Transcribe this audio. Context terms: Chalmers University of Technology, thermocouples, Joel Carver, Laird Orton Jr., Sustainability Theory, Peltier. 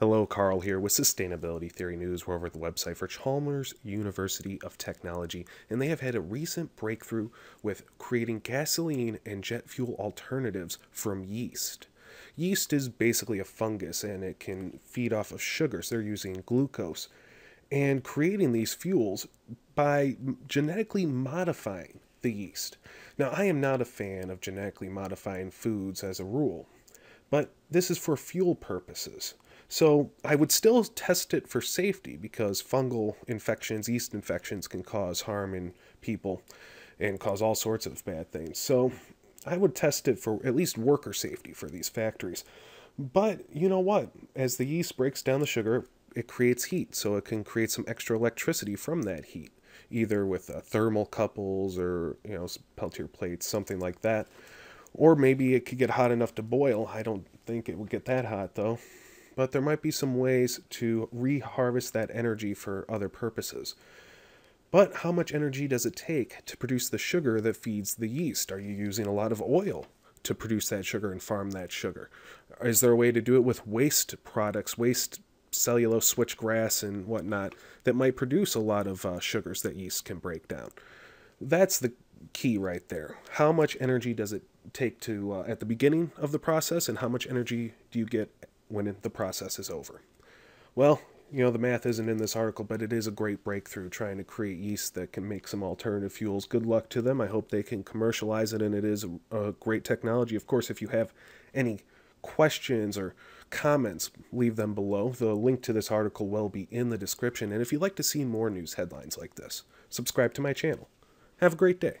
Hello, Carl here with Sustainability Theory News. We're over at the website for Chalmers University of Technology, and they have had a recent breakthrough with creating gasoline and jet fuel alternatives from yeast. Yeast is basically a fungus, and it can feed off of sugars. They're using glucose and creating these fuels by genetically modifying the yeast. Now, I am not a fan of genetically modifying foods as a rule, but this is for fuel purposes. So I would still test it for safety because fungal infections, yeast infections can cause harm in people and cause all sorts of bad things. So I would test it for at least worker safety for these factories. But you know what? As the yeast breaks down the sugar, it creates heat. So it can create some extra electricity from that heat, either with thermocouples or, Peltier plates, something like that. Or maybe it could get hot enough to boil. I don't think it would get that hot though. But there might be some ways to reharvest that energy for other purposes. But how much energy does it take to produce the sugar that feeds the yeast? Are you using a lot of oil to produce that sugar and farm that sugar? Is there a way to do it with waste products, waste cellulose, switchgrass, and whatnot that might produce a lot of sugars that yeast can break down? That's the key right there. How much energy does it take to at the beginning of the process, and how much energy do you get when the process is over? Well, the math isn't in this article, but it is a great breakthrough trying to create yeast that can make some alternative fuels. Good luck to them. I hope they can commercialize it, and it is a great technology. Of course, if you have any questions or comments, leave them below. The link to this article will be in the description. And if you'd like to see more news headlines like this, subscribe to my channel. Have a great day.